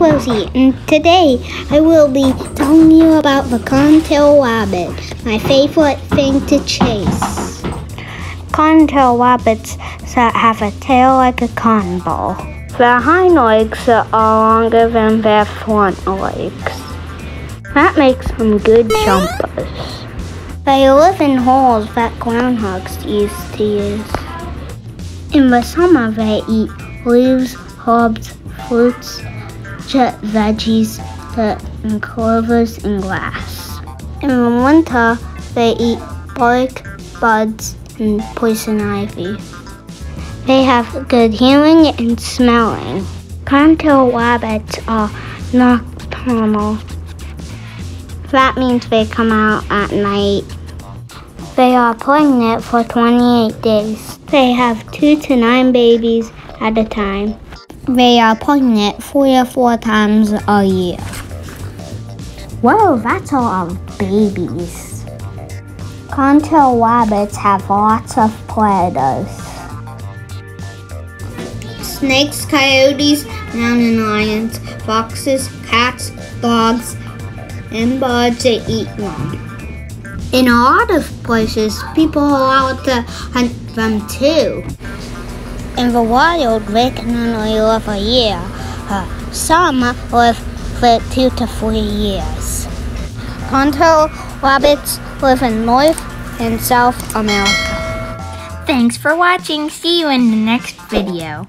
Rosie, and today I will be telling you about the cottontail rabbit, my favorite thing to chase. Cottontail rabbits that have a tail like a cotton ball. Their hind legs are longer than their front legs. That makes them good jumpers. They live in holes that groundhogs used to use. In the summer they eat leaves, herbs, fruits, veggies, dirt, and clovers and grass. In the winter, they eat bark, buds, and poison ivy. They have good hearing and smelling. Cottontail rabbits are nocturnal. That means they come out at night. They are pregnant for 28 days. They have 2 to 9 babies at a time. They are pregnant 3 or 4 times a year. Whoa, that's all our babies. Cottontail rabbits have lots of predators. Snakes, coyotes, mountain lions, foxes, cats, dogs, and birds that eat them. In a lot of places, people are allowed to hunt them too. In the wild, they can only live a year. Some live for 2 to 3 years. Cottontail rabbits live in North and South America. Thanks for watching. See you in the next video.